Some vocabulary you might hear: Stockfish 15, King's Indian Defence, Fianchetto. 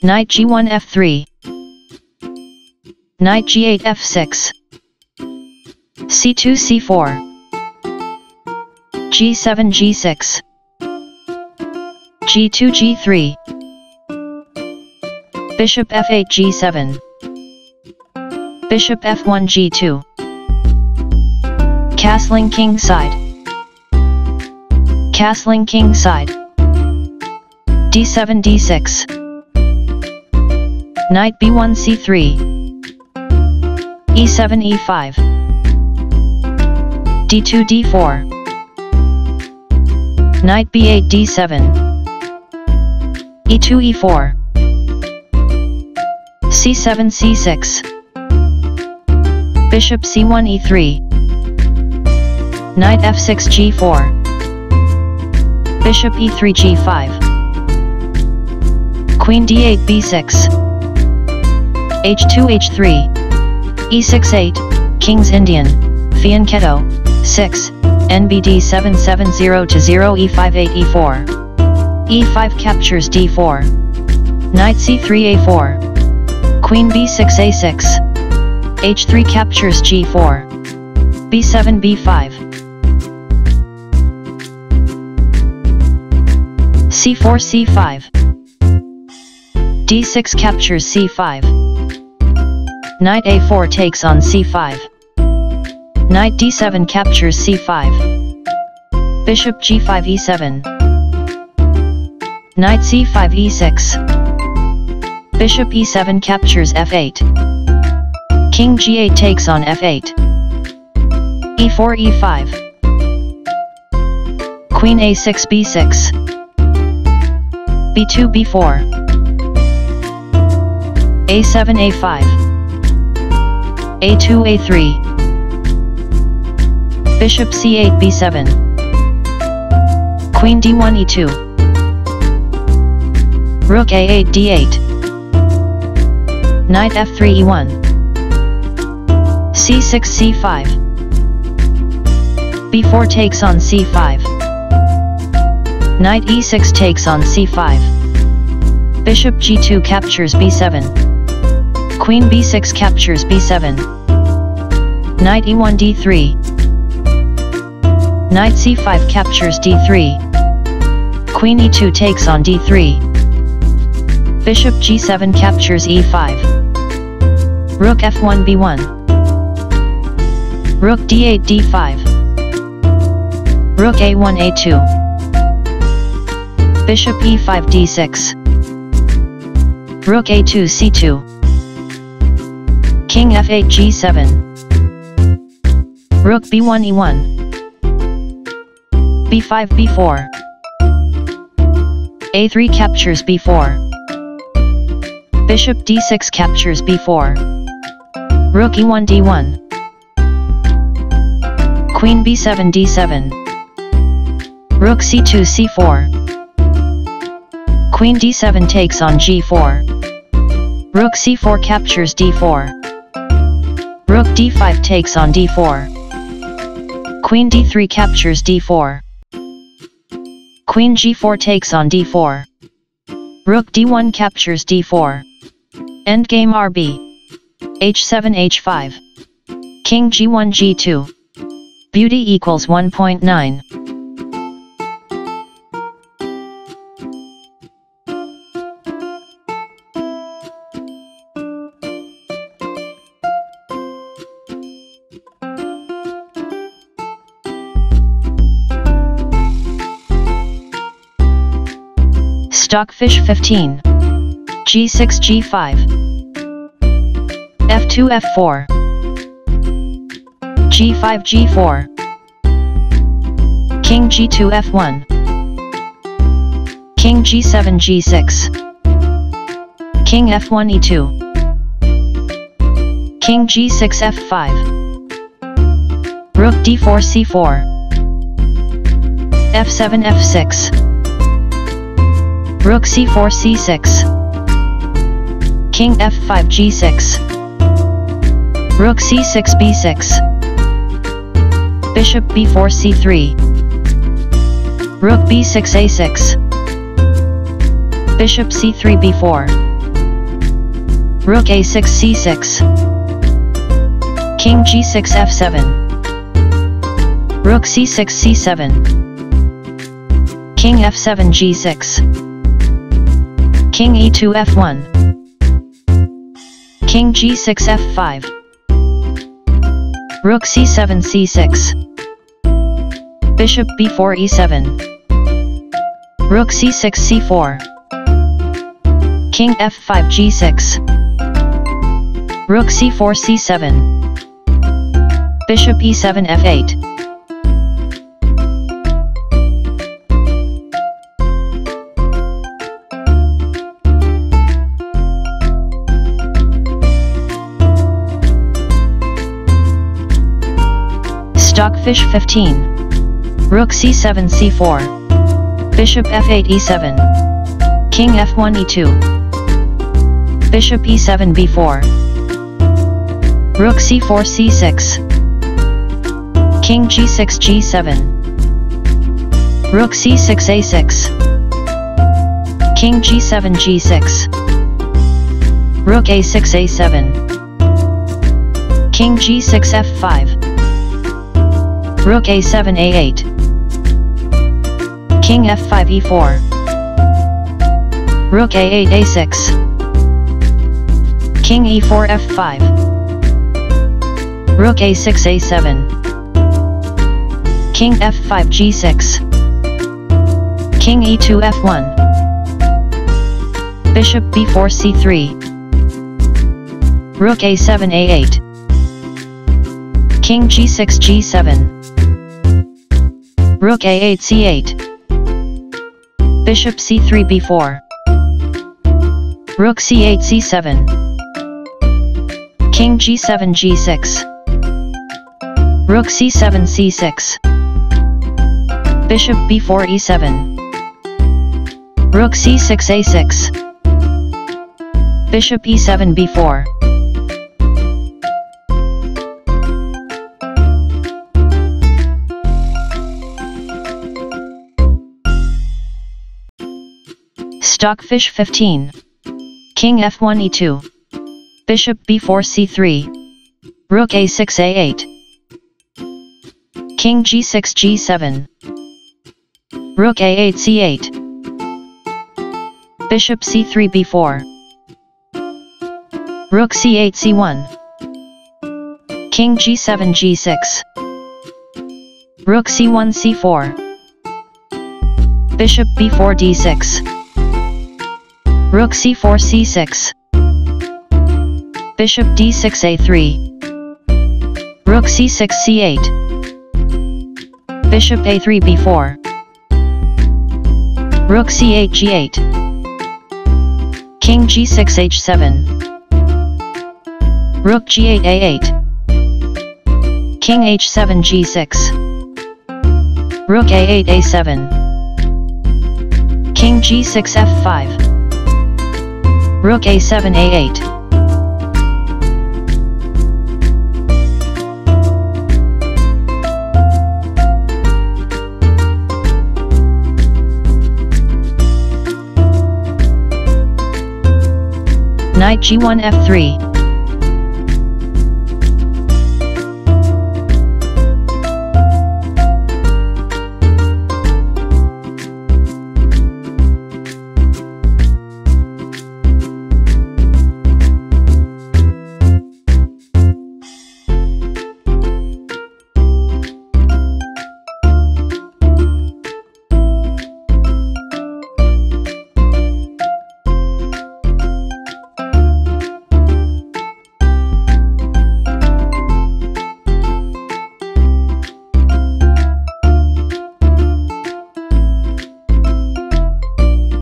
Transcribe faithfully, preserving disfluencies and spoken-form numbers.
Knight g one f three, Knight g eight f six, c two c four, g seven g six, g two g three, Bishop f eight g seven, Bishop f one g two. Castling king side, castling king side, d seven d six, Knight b one c three, e seven e five, d two d four, Knight b eight d seven, e two e four, c seven c six, Bishop c one e three, Knight f six g four, Bishop e three g five, Queen d eight b six, h two h three, e six eight, Kings Indian, Fianchetto, six, nbd seven seven zero to zero e five eight e four, e five captures d four, Knight c three a four, Queen b six a six, h three captures g four, b seven b five, c four c five, d six captures c five, Knight a four takes on c five, Knight d seven captures c five, Bishop g five e seven, Knight c five e six, Bishop e seven captures f eight, King g eight takes on f eight, e four e five, Queen a six b six, b two b four, a seven a five, a two a three, Bishop c eight b seven, Queen d one e two, Rook a eight d eight, Knight f three e one, c six c five, b four takes on c five, Knight e six takes on c five, Bishop g two captures b seven, Queen b six captures b seven, Knight e one d three, Knight c five captures d three, Queen e two takes on d three, Bishop g seven captures e five, Rook f one b one, Rook d eight d five, Rook a one a two, Bishop e five d six, Rook a two c two, King f eight g seven, Rook b one e one, b five b four, a three captures b four, Bishop d six captures b four, Rook e one d one, Queen b seven d seven, Rook c two c four, Queen d seven takes on g four, Rook c four captures d four, Rook d five takes on d four, Queen d three captures d four, Queen g four takes on d four, Rook d one captures d four. Endgame R B. h seven h five, King g one g two. Beauty equals one point nine. Stockfish fifteen, g six g five, f two f four, g five g four, King g two f one, King g seven g six, King f one e two, King g six f five, Rook d four c four, f seven f six, Rook c four c six, King f five g six, Rook c six b six, Bishop b four c three, Rook b six a six, Bishop c three b four, Rook a six c six, King g six f seven, Rook c six c seven, King f seven g six, King e two f one, King g six f five, Rook c seven c six, Bishop b four e seven, Rook c six c four, King f five g six, Rook c four c seven, Bishop e seven f eight. Stockfish fifteen. Rook c seven c four, Bishop f eight e seven, King f one e two, Bishop e seven b four, Rook c four c six, King g six g seven, Rook c six a six, King g seven g six, Rook a six a seven, King g six f five, Rook a seven a eight, King f five e four, Rook a eight a six, King e four f five, Rook a six a seven, King f five g six, King e two f one, Bishop b four c three, Rook a seven a eight, King g six g seven, Rook a eight c eight, Bishop c three b four, Rook c eight c seven, King g seven g six, Rook c seven c six, Bishop b four e seven, Rook c six a six, Bishop e seven b four. Stockfish fifteen. King f one e two, Bishop b four c three, Rook a six a eight, King g six g seven, Rook a eight c eight, Bishop c three b four, Rook c eight c one, King g seven g six, Rook c one c four, Bishop b four d six, Rook c four c six, Bishop d six a three, Rook c six c eight, Bishop a three b four, Rook c eight g eight, King g six h seven, Rook g eight a eight, King h seven g six, Rook a eight a seven, King g six f five, Rook a seven a eight. Knight g one f three.